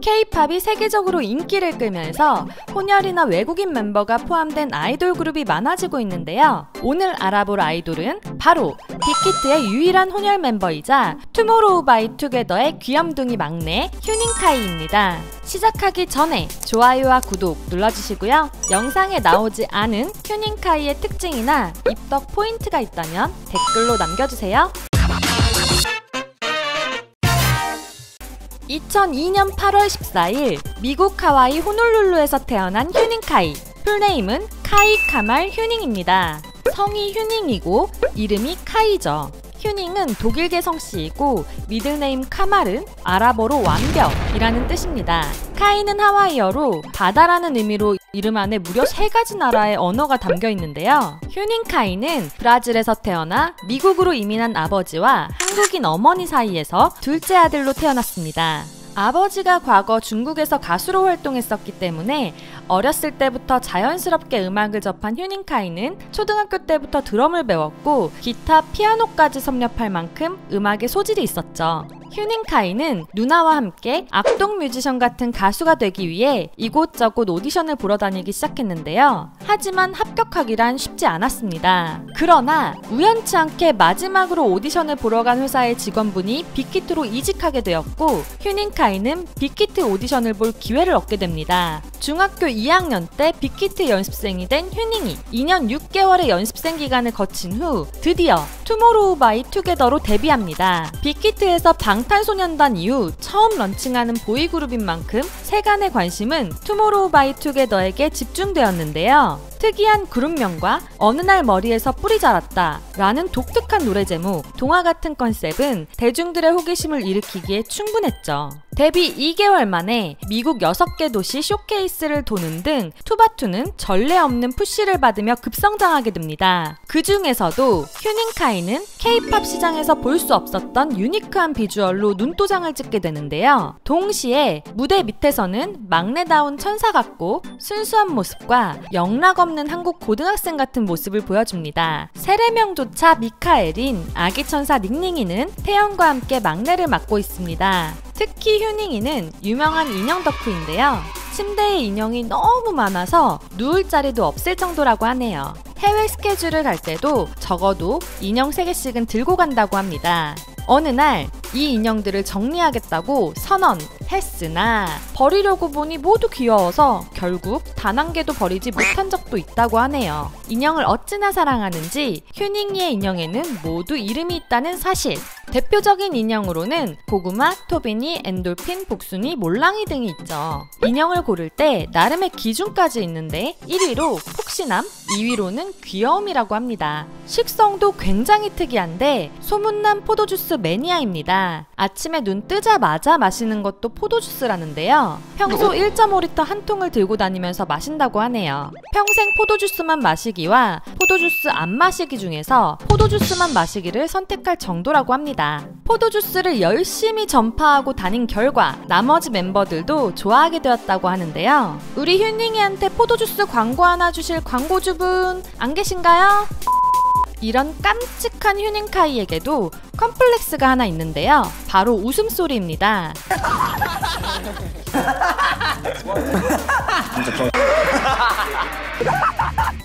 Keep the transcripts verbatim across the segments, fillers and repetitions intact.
케이팝이 세계적으로 인기를 끌면서 혼혈이나 외국인 멤버가 포함된 아이돌 그룹이 많아지고 있는데요. 오늘 알아볼 아이돌은 바로 빅히트의 유일한 혼혈 멤버이자 투모로우바이투게더의 귀염둥이 막내 휴닝카이입니다. 시작하기 전에 좋아요와 구독 눌러주시고요. 영상에 나오지 않은 휴닝카이의 특징이나 입덕 포인트가 있다면 댓글로 남겨주세요. 이천이년 팔월 십사일 미국 하와이 호놀룰루에서 태어난 휴닝카이, 풀네임은 카이 카말 휴닝입니다. 성이 휴닝이고 이름이 카이죠. 휴닝은 독일계 성씨이고 미들네임 카말은 아랍어로 완벽이라는 뜻입니다. 카이는 하와이어로 바다라는 의미로 이름 안에 무려 세 가지 나라의 언어가 담겨 있는데요. 휴닝카이는 브라질에서 태어나 미국으로 이민한 아버지와 한국인 어머니 사이에서 둘째 아들로 태어났습니다. 아버지가 과거 중국에서 가수로 활동했었기 때문에 어렸을 때부터 자연스럽게 음악을 접한 휴닝카이는 초등학교 때부터 드럼을 배웠고 기타, 피아노까지 섭렵할 만큼 음악에 소질이 있었죠. 휴닝카이는 누나와 함께 악동뮤지션 같은 가수가 되기 위해 이곳저곳 오디션을 보러 다니기 시작했는데요. 하지만 합격하기란 쉽지 않았습니다. 그러나 우연치 않게 마지막으로 오디션을 보러 간 회사의 직원분이 빅히트로 이직하게 되었고 휴닝카이는 빅히트 오디션을 볼 기회를 얻게 됩니다. 중학교 이학년 때 빅히트 연습생이 된 휴닝이 이년 육개월의 연습생 기간을 거친 후 드디어 투모로우바이투게더로 데뷔합니다. 빅히트에서 방탄소년단 이후 처음 런칭하는 보이그룹인 만큼 세간의 관심은 투모로우바이투게더에게 집중되었는데요. 특이한 그룹명과 어느 날 머리에서 뿌리 자랐다 라는 독특한 노래 제목, 동화 같은 컨셉은 대중들의 호기심을 일으키기에 충분했죠. 데뷔 이개월 만에 미국 여섯개 도시 쇼케이스를 도는 등 투바투는 전례 없는 푸시를 받으며 급성장하게 됩니다. 그 중에서도 휴닝카이는 케이팝 시장에서 볼 수 없었던 유니크한 비주얼로 눈도장을 찍게 되는데요. 동시에 무대 밑에서는 막내다운 천사 같고 순수한 모습과 영락 없는 없는 한국 고등학생 같은 모습을 보여줍니다. 세례명조차 미카엘인 아기 천사 닝닝이는 태연과 함께 막내를 맡고 있습니다. 특히 휴닝이는 유명한 인형 덕후인데요. 침대에 인형이 너무 많아서 누울 자리도 없을 정도라고 하네요. 해외 스케줄을 갈 때도 적어도 인형 세개씩은 들고 간다고 합니다. 어느 날 이 인형들을 정리하겠다고 선언했으나 버리려고 보니 모두 귀여워서 결국 단 한 개도 버리지 못한 적도 있다고 하네요. 인형을 어찌나 사랑하는지 휴닝이의 인형에는 모두 이름이 있다는 사실. 대표적인 인형으로는 고구마, 토비니, 엔돌핀, 복순이, 몰랑이 등이 있죠. 인형을 고를 때 나름의 기준까지 있는데 일위로 폭신함, 이위로는 귀여움이라고 합니다. 식성도 굉장히 특이한데 소문난 포도주스 매니아입니다. 아침에 눈 뜨자마자 마시는 것도 포도주스라는데요. 평소 일점오 리터 한 통을 들고 다니면서 마신다고 하네요. 평생 포도주스만 마시기와 포도주스 안 마시기 중에서 포도주스만 마시기를 선택할 정도라고 합니다. 포도주스를 열심히 전파하고 다닌 결과 나머지 멤버들도 좋아하게 되었다고 하는데요. 우리 휴닝이한테 포도주스 광고 하나 주실 광고주분 안 계신가요? 이런 깜찍한 휴닝카이에게도 컴플렉스가 하나 있는데요. 바로 웃음소리입니다.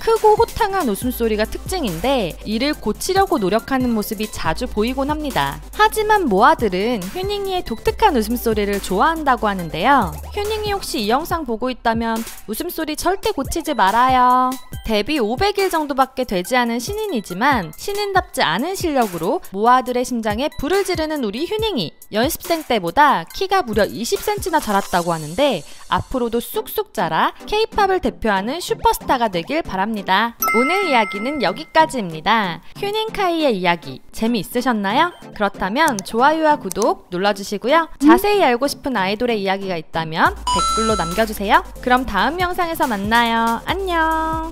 크고 호탕한 웃음소리가 특징인데 이를 고치려고 노력하는 모습이 자주 보이곤 합니다. 하지만 모아들은 휴닝이의 독특한 웃음소리를 좋아한다고 하는데요. 휴닝이 혹시 이 영상 보고 있다면 웃음소리 절대 고치지 말아요. 데뷔 오백일 정도밖에 되지 않은 신인이지만 신인답지 않은 실력으로 모아들의 심장에 불을 지르는 우리 휴닝이, 연습생 때보다 키가 무려 이십 센티미터나 자랐다고 하는데 앞으로도 쑥쑥 자라 케이팝을 대표하는 슈퍼스타가 되길 바랍니다. 오늘 이야기는 여기까지입니다. 휴닝카이의 이야기 재미있으셨나요? 그렇다면 좋아요와 구독 눌러주시고요. 자세히 알고 싶은 아이돌의 이야기가 있다면 댓글로 남겨주세요. 그럼 다음 영상에서 만나요. 안녕!